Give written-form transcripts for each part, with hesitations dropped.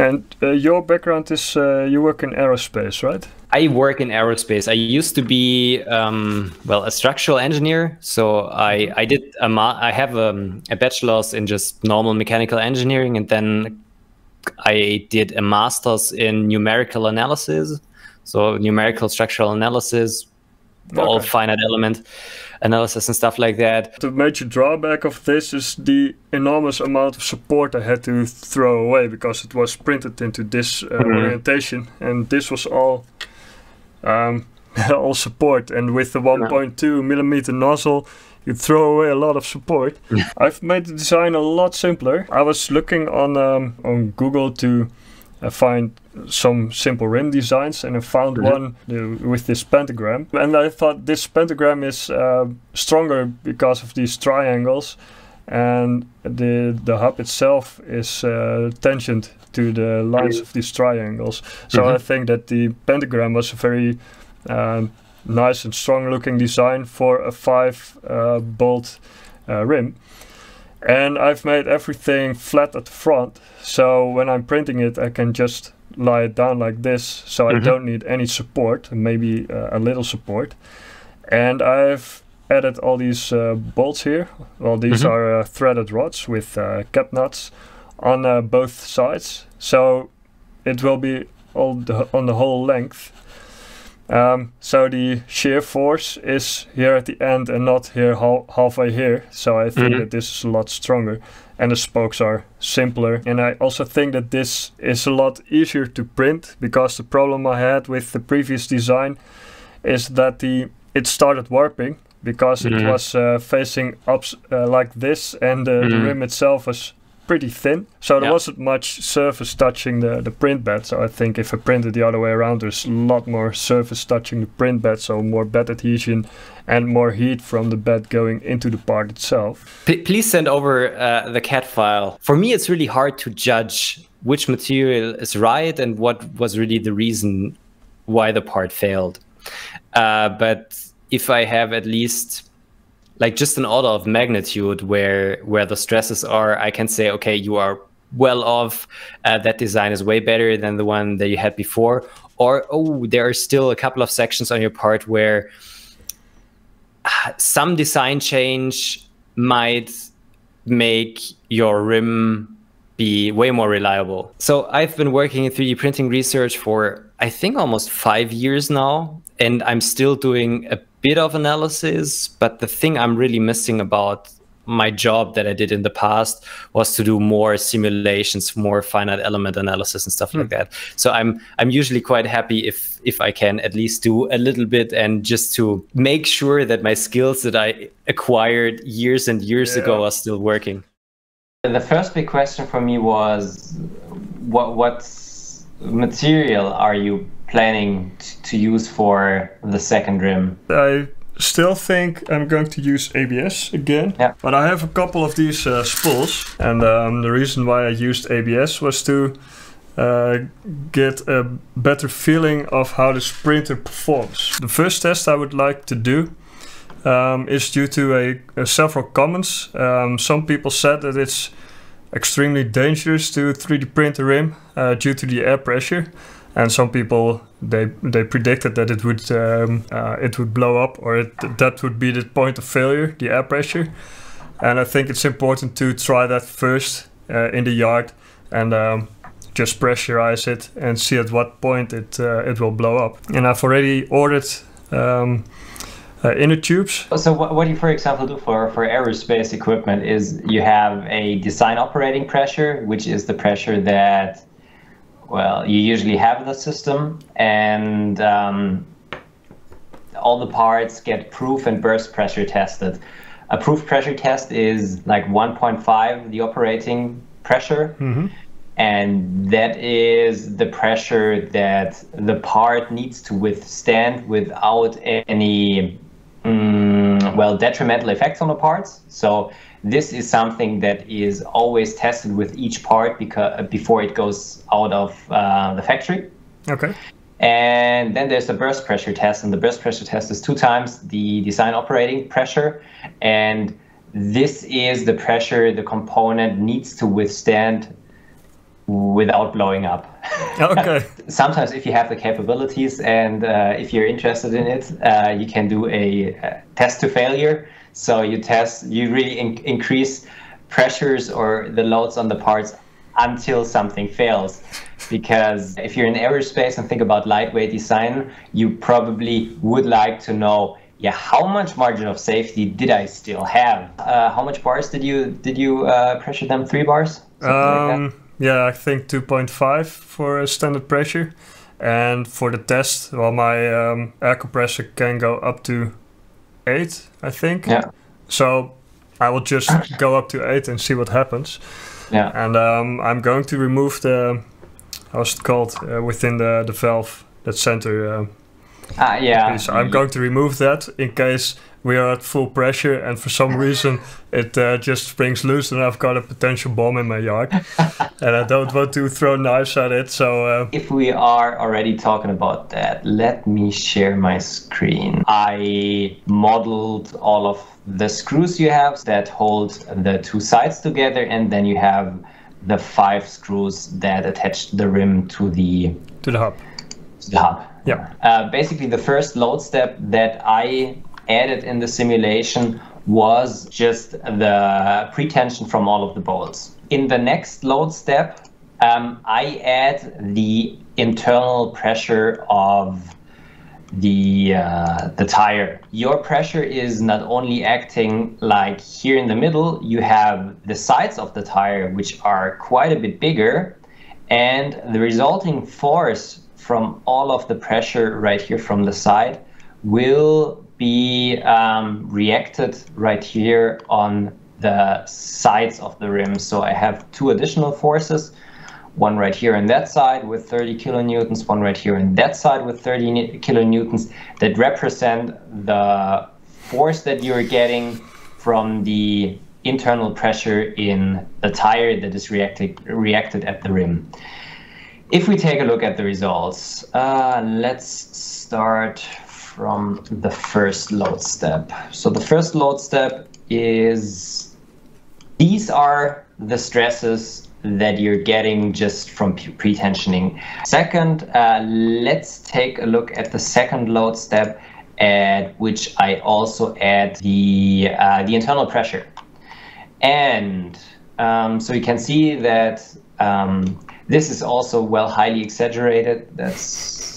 And your background is you work in aerospace, right? I work in aerospace. I used to be well, a structural engineer. So I have a bachelor's in just normal mechanical engineering, and then I did a master's in numerical analysis. So numerical structural analysis, all finite element analysis and stuff like that. The major drawback of this is the enormous amount of support I had to throw away because it was printed into this orientation, and this was all support. And with the 1.2mm nozzle, you throw away a lot of support. I've made the design a lot simpler. I was looking on Google to find some simple rim designs, and I found one with this pentagram. And I thought this pentagram is stronger because of these triangles, and the hub itself is tangent to the lines of these triangles. So I think that the pentagram was a very nice and strong looking design for a 5-bolt rim. And I've made everything flat at the front, so when I'm printing it, I can just lie it down like this, so I don't need any support, maybe a little support. And I've added all these bolts here. Well, these are threaded rods with cap nuts on both sides, so it will be on the whole length. So the shear force is here at the end and not here halfway here. So I think that this is a lot stronger, and the spokes are simpler. And I also think that this is a lot easier to print, because the problem I had with the previous design is that it started warping because it was facing up like this, and the rim itself was pretty thin, so there wasn't much surface touching the print bed. So I think if I print it the other way around, there's a lot more surface touching the print bed, so more bed adhesion and more heat from the bed going into the part itself. Please send over the CAD file. For me, it's really hard to judge which material is right and what was really the reason why the part failed. But if I have at least like just an order of magnitude where the stresses are, I can say, okay, you are well off, that design is way better than the one that you had before, or oh, there are still a couple of sections on your part where some design change might make your rim be way more reliable. So I've been working in 3D printing research for I think almost 5 years now, and I'm still doing a bit of analysis, but the thing I'm really missing about my job that I did in the past was to do more simulations, more finite element analysis and stuff like that. So I'm usually quite happy if I can at least do a little bit, and just to make sure that my skills that I acquired years and years ago are still working. And the first big question for me was, what material are you planning to use for the second rim? I still think I'm going to use ABS again, but I have a couple of these spools, and the reason why I used ABS was to get a better feeling of how this printer performs. The first test I would like to do is due to several comments. Some people said that it's extremely dangerous to 3D print a rim due to the air pressure. And some people, they predicted that it would blow up, or that would be the point of failure, the air pressure. And I think it's important to try that first in the yard, and just pressurize it and see at what point it will blow up. And I've already ordered inner tubes. So what you, for example, do for aerospace equipment is you have a design operating pressure, which is the pressure that, well, you usually have the system, and all the parts get proof and burst pressure tested. A proof pressure test is like 1.5, the operating pressure, and that is the pressure that the part needs to withstand without any detrimental effects on the parts. So this is something that is always tested with each part before it goes out of the factory. Okay. And then there's the burst pressure test, and the burst pressure test is 2 times the design operating pressure, and this is the pressure the component needs to withstand without blowing up. Okay. Sometimes if you have the capabilities and if you're interested in it, you can do a test to failure. So you test, you really increase pressures or the loads on the parts until something fails. Because if you're in aerospace and think about lightweight design, you probably would like to know, yeah, how much margin of safety did I still have? How much bars did you pressure them? 3 bars? Like that? Yeah, I think 2.5 for a standard pressure. And for the test, well, my air compressor can go up to 8, I think. Yeah. So I will just go up to 8 and see what happens. Yeah. And I'm going to remove the, how's it called, within the valve, that center. Yeah. So I'm going to remove that in case we are at full pressure and for some reason it just springs loose and I've got a potential bomb in my yard. And I don't want to throw knives at it. So if we are already talking about that, let me share my screen. I modeled all of the screws you have that hold the 2 sides together, and then you have the 5 screws that attach the rim to the hub. To the hub. Yeah. Basically, the first load step that I added in the simulation was just the pretension from all of the bolts. In the next load step, I add the internal pressure of the tire. Your pressure is not only acting like here in the middle, you have the sides of the tire, which are quite a bit bigger, and the resulting force from all of the pressure right here from the side will be reacted right here on the sides of the rim. So I have 2 additional forces, one right here on that side with 30 kilonewtons, one right here on that side with 30 kilonewtons, that represent the force that you're getting from the internal pressure in the tire that is reacted at the rim. If we take a look at the results, let's start from the first load step. So the first load step is, these are the stresses that you're getting just from pretensioning. Second, let's take a look at the second load step, at which I also add the internal pressure. And so you can see that this is also, well, highly exaggerated. That's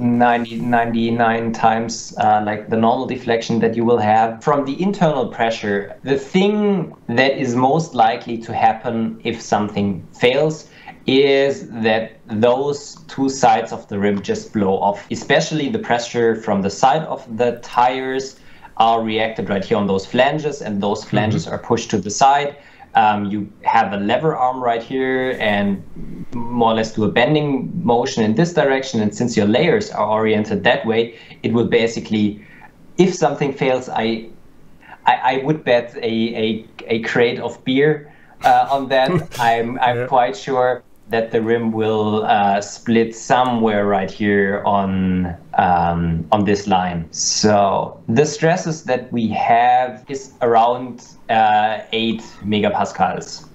99 times like the normal deflection that you will have. From the internal pressure, the thing that is most likely to happen if something fails is that those 2 sides of the rim just blow off. Especially the pressure from the side of the tires are reacted right here on those flanges, and those flanges are pushed to the side. You have a lever arm right here and more or less do a bending motion in this direction. And since your layers are oriented that way, it will basically, if something fails, I would bet a crate of beer on that. I'm yeah, quite sure that the rim will split somewhere right here on this line. So the stresses that we have is around 8 megapascals.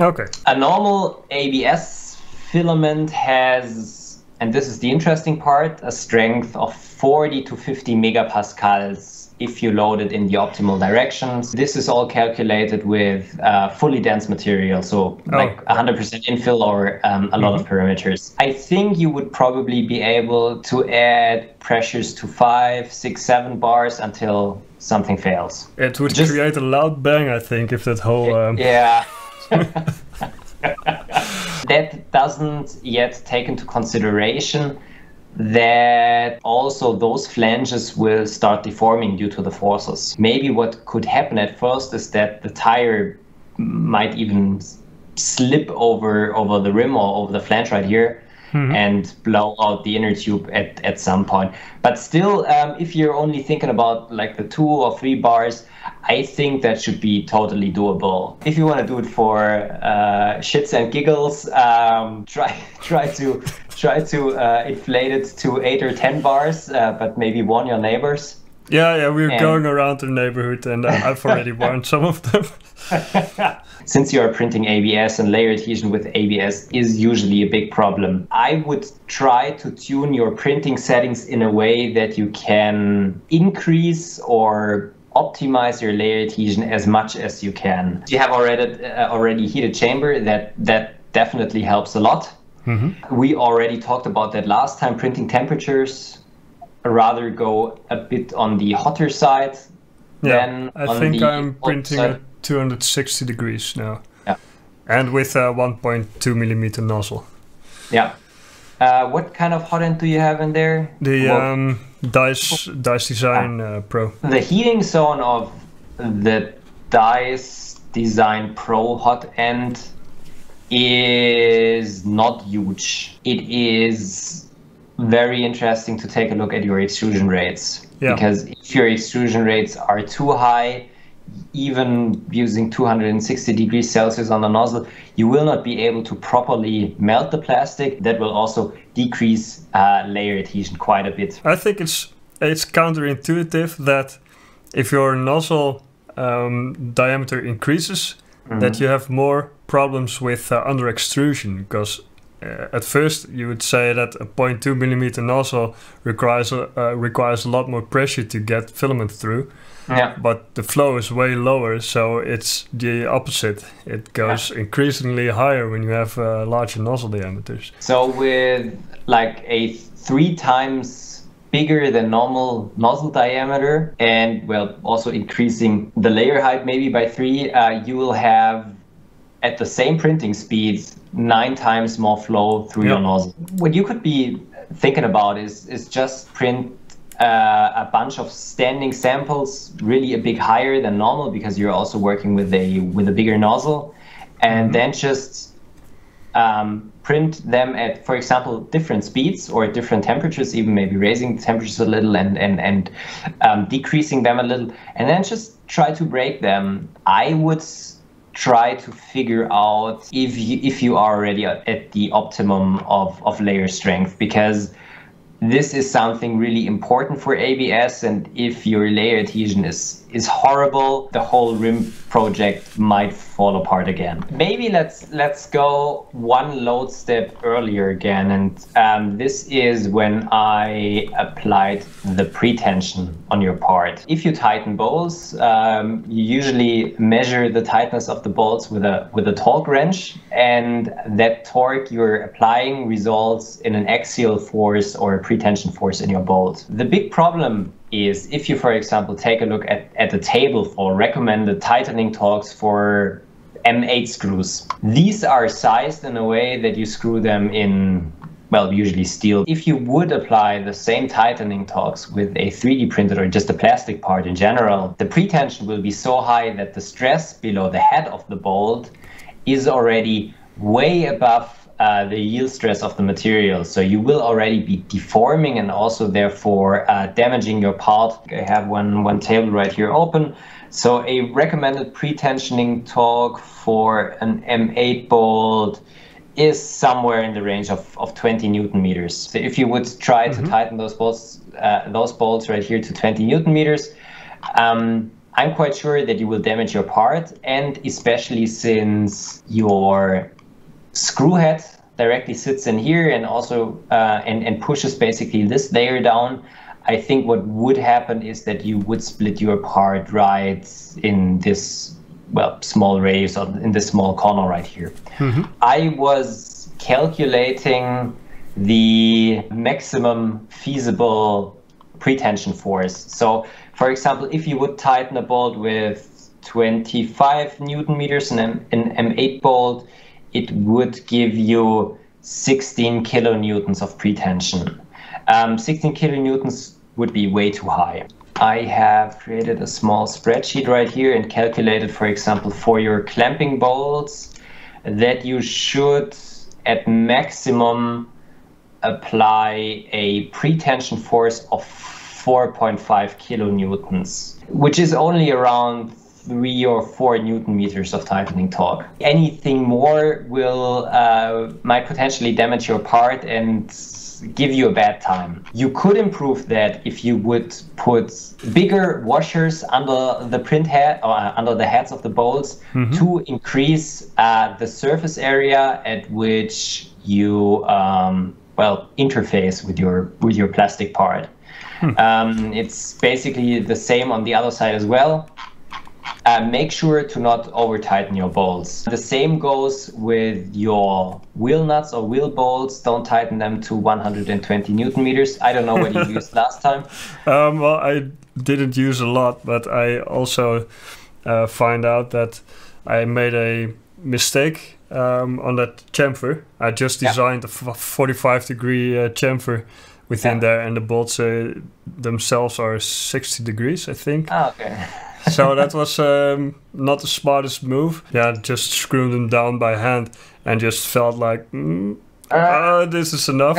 Okay. A normal ABS filament has, and this is the interesting part, a strength of 40 to 50 megapascals if you load it in the optimal directions. This is all calculated with fully dense material, so like 100% infill or a lot of parameters. I think you would probably be able to add pressures to 5, 6, 7 bars until something fails. It would just create a loud bang, I think, if that whole... Yeah. That doesn't yet take into consideration that also those flanges will start deforming due to the forces. Maybe what could happen at first is that the tire might even slip over the rim or over the flange right here and blow out the inner tube at some point. But still, if you're only thinking about like the 2 or 3 bars, I think that should be totally doable. If you want to do it for shits and giggles, try to inflate it to 8 or 10 bars, but maybe warn your neighbors. Yeah, we're going around the neighborhood, and I've already worn some of them. Since you are printing ABS, and layer adhesion with ABS is usually a big problem, I would try to tune your printing settings in a way that you can increase or optimize your layer adhesion as much as you can. You have already heated chamber, that definitely helps a lot. Mm-hmm. We already talked about that last time. Printing temperatures rather go a bit on the hotter side than I think I'm printing at 260 degrees now, and with a 1.2 millimeter nozzle. Yeah. What kind of hot end do you have in there? The Dyze Design Pro. The heating zone of the Dyze Design Pro hot end is not huge. It is very interesting to take a look at your extrusion rates, because if your extrusion rates are too high, even using 260 degrees Celsius on the nozzle, you will not be able to properly melt the plastic. That will also decrease layer adhesion quite a bit. I think it's counterintuitive that if your nozzle diameter increases, that you have more problems with under extrusion, because at first you would say that a 0.2 millimeter nozzle requires a lot more pressure to get filament through, but the flow is way lower, so it's the opposite. It goes increasingly higher when you have larger nozzle diameters. So with like a 3 times bigger than normal nozzle diameter, and well, also increasing the layer height maybe by 3, you will have at the same printing speeds 9 times more flow through your nozzle. What you could be thinking about is just print a bunch of standing samples really a bit higher than normal, because you're also working with a bigger nozzle, and then just print them at, for example, different speeds or at different temperatures, even maybe raising the temperatures a little and decreasing them a little, and then just try to break them. I would try to figure out if you are already at the optimum of layer strength, because this is something really important for ABS, and if your layer adhesion is horrible, the whole rim project might fall apart again. Maybe let's go one load step earlier again, and this is when I applied the pretension on your part. If you tighten bolts, you usually measure the tightness of the bolts with a torque wrench, and that torque you're applying results in an axial force or a pretension force in your bolt. The big problem is if you, for example, take a look at the table for recommended tightening torques for M8 screws. These are sized in a way that you screw them in, well, usually steel. If you would apply the same tightening torques with a 3D printed or just a plastic part in general, the pretension will be so high that the stress below the head of the bolt is already way above the yield stress of the material, so you will already be deforming and also therefore damaging your part. I have one table right here open. So a recommended pretensioning torque for an M8 bolt is somewhere in the range of 20 Newton meters. So if you would try to tighten those bolts right here to 20 Newton meters, I'm quite sure that you will damage your part, and especially since your screw head directly sits in here and also and pushes basically this layer down. I think what would happen is that you would split your part right in this, well, small radius or in this small corner right here. I was calculating the maximum feasible pretension force. So, for example, if you would tighten a bolt with 25 Newton meters in an M8 bolt, it would give you 16 kilonewtons of pretension. 16 kilonewtons would be way too high. I have created a small spreadsheet right here and calculated, for example, for your clamping bolts that you should at maximum apply a pretension force of 4.5 kilonewtons, which is only around 3 or 4 Newton meters of tightening torque. Anything more will might potentially damage your part and give you a bad time. You could improve that if you would put bigger washers under the print head or under the heads of the bolts to increase the surface area at which you well, interface with your plastic part. It's basically the same on the other side as well. Make sure to not over-tighten your bolts. The same goes with your wheel nuts or wheel bolts. Don't tighten them to 120 Newton meters. I don't know what you used last time. Well, I didn't use a lot, but I also find out that I made a mistake on that chamfer. I just designed a 45-degree chamfer within there, and the bolts themselves are 60 degrees, I think. Ah, okay. So that was not the smartest move. Yeah, just screwed them down by hand and just felt like, this is enough.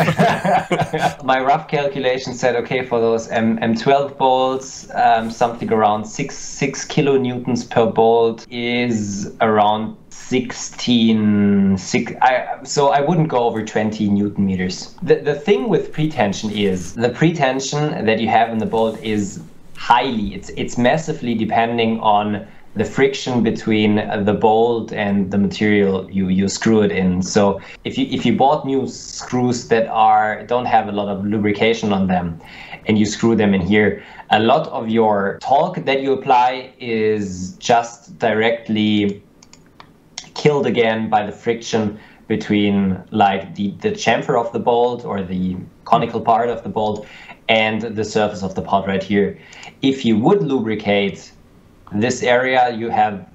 My rough calculation said, okay, for those M12 bolts, something around 6 kilonewtons per bolt is around 16. So I wouldn't go over 20 Newton meters. The thing with pretension is the pretension that you have in the bolt is highly, it's massively depending on the friction between the bolt and the material you screw it in. So if you bought new screws that don't have a lot of lubrication on them and you screw them in here, a lot of your torque that you apply is just directly killed again by the friction between like the chamfer of the bolt or the conical part of the bolt and the surface of the pot right here. If you would lubricate this area, you have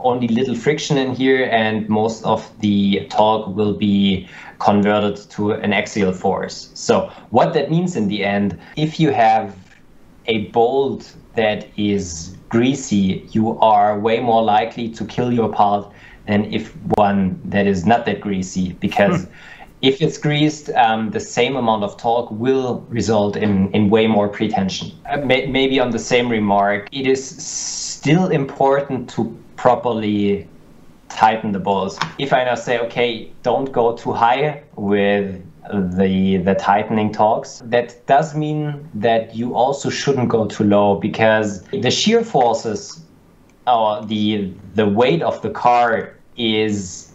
only little friction in here and most of the torque will be converted to an axial force. So what that means in the end, if you have a bolt that is greasy, you are way more likely to kill your part than if one that is not that greasy, because if it's greased, the same amount of torque will result in way more pretension. Maybe on the same remark, it is still important to properly tighten the bolts. If I now say, okay, don't go too high with the tightening torques, that does mean that you also shouldn't go too low, because the shear forces or the weight of the car is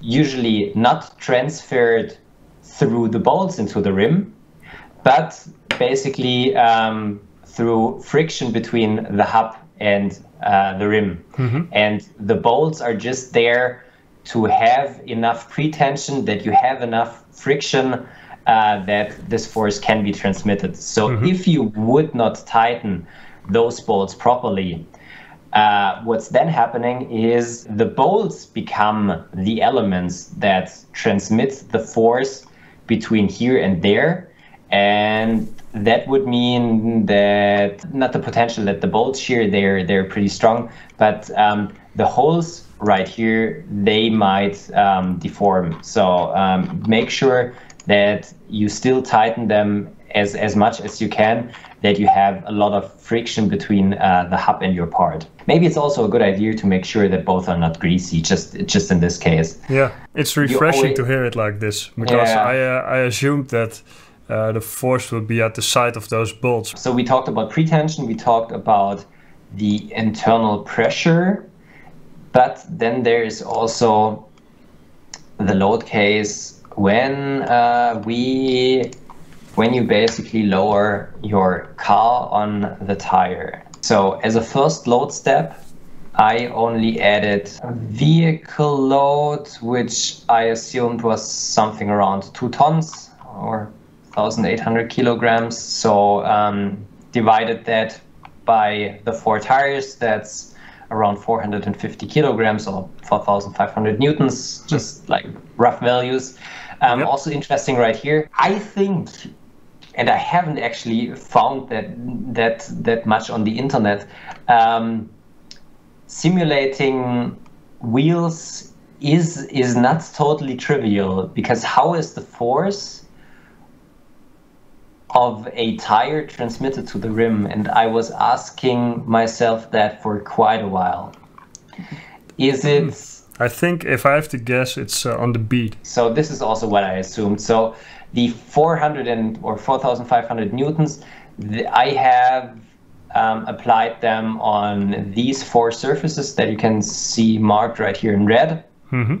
usually not transferred through the bolts into the rim, but basically through friction between the hub and the rim. And the bolts are just there to have enough pretension that you have enough friction that this force can be transmitted. So if you would not tighten those bolts properly, what's then happening is the bolts become the elements that transmit the force between here and there, and that would mean that not the potential that the bolts shear, they're pretty strong, but the holes right here, they might deform. So make sure that you still tighten them as much as you can, that you have a lot of friction between the hub and your part. Maybe it's also a good idea to make sure that both are not greasy, just in this case. Yeah, it's refreshing to hear it like this, because I assumed that the force would be at the side of those bolts. So we talked about pretension, we talked about the internal pressure, but then there is also the load case when when you basically lower your car on the tire. So as a first load step, I only added a vehicle load, which I assumed was something around 2 tons or 1,800 kilograms. So divided that by the 4 tires, that's around 450 kilograms or 4,500 Newtons, just like rough values. Also interesting right here, I think, and I haven't actually found that much on the internet, simulating wheels is not totally trivial, because how is the force of a tire transmitted to the rim, and I was asking myself that for quite a while. Is it... I think, if I have to guess, it's on the bead. So this is also what I assumed. So the 4,500 newtons, I have applied them on these four surfaces that you can see marked right here in red. Mm-hmm.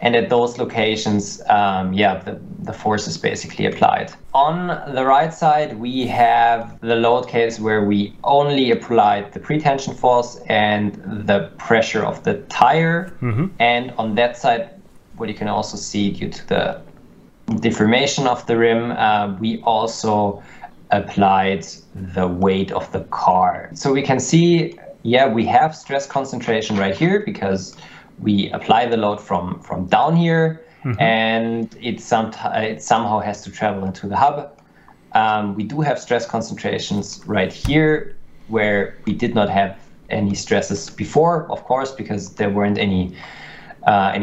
And at those locations, the force is basically applied. On the right side, we have the load case where we only applied the pretension force and the pressure of the tire. Mm-hmm. And on that side, what you can also see due to the deformation of the rim, we also applied the weight of the car. So we can see, we have stress concentration right here because we apply the load from down here, mm-hmm. and it somehow has to travel into the hub. We do have stress concentrations right here where we did not have any stresses before, of course, because there weren't any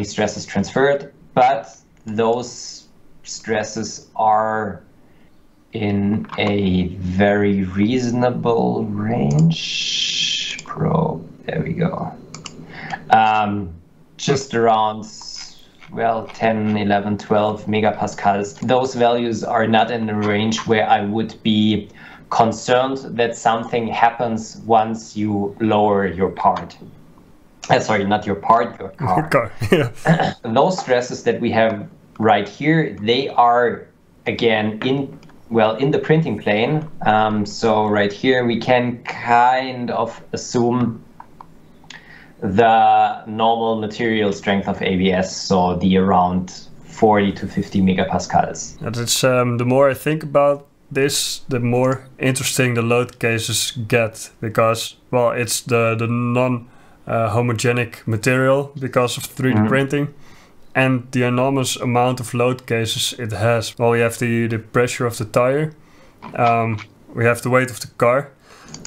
stresses transferred, but those stresses are in a very reasonable range. There we go. Just around, 10, 11, 12 megapascals. Those values are not in the range where I would be concerned that something happens once you lower your part. Sorry, not your part, your car. Yeah. Those stresses that we have right here, they are, again, in the printing plane. So right here, we can kind of assume the normal material strength of ABS, so the around 40 to 50 megapascals. And it's, the more I think about this, the more interesting the load cases get, because, it's the non-homogenic material because of 3D mm-hmm. printing, and the enormous amount of load cases it has. We have the pressure of the tire, we have the weight of the car,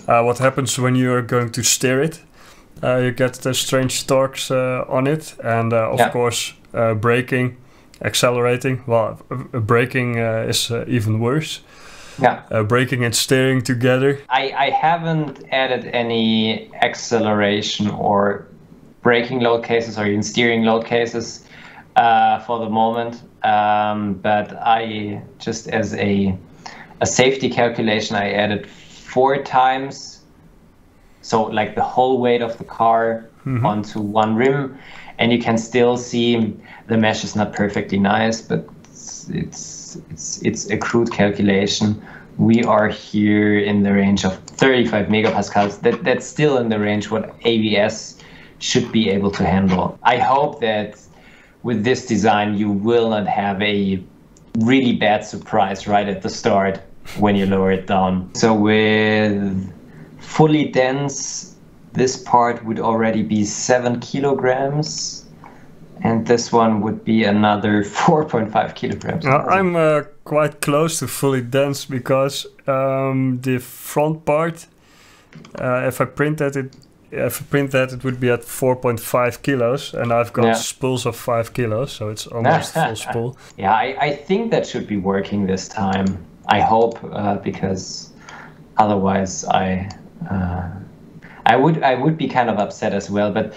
what happens when you are going to steer it. You get the strange torques on it, and of course braking, accelerating. Braking is even worse. Yeah. Braking and steering together. I haven't added any acceleration or braking load cases or even steering load cases for the moment. But I just as a safety calculation, I added 4 times. So like the whole weight of the car mm-hmm. onto one rim, and you can still see the mesh is not perfectly nice, but it's a crude calculation. We are here in the range of 35 megapascals. That's still in the range what ABS should be able to handle. I hope that with this design, you will not have a really bad surprise right at the start when you lower it down. So with fully dense, this part would already be 7 kilograms, and this one would be another 4.5 kilograms. I'm quite close to fully dense because the front part, if I print that, it would be at 4.5 kilos, and I've got spools of 5 kilos, so it's almost full spool. Yeah, I think that should be working this time. I hope, because otherwise I would be kind of upset as well, but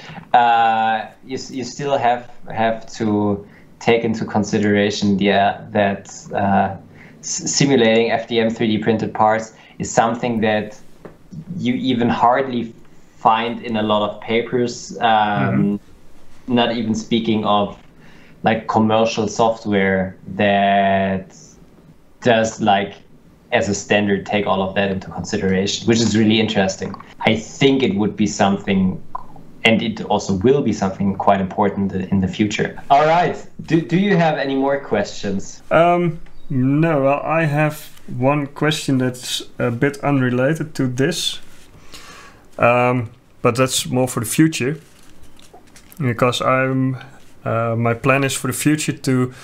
you still have to take into consideration that simulating FDM 3D printed parts is something that you even hardly find in a lot of papers. Mm-hmm. Not even speaking of like commercial software that does as a standard take all of that into consideration, which is really interesting. I think it would be something, and it also will be something quite important in the future. All right, do you have any more questions? No, I have one question that's a bit unrelated to this, but that's more for the future, because my plan is for the future to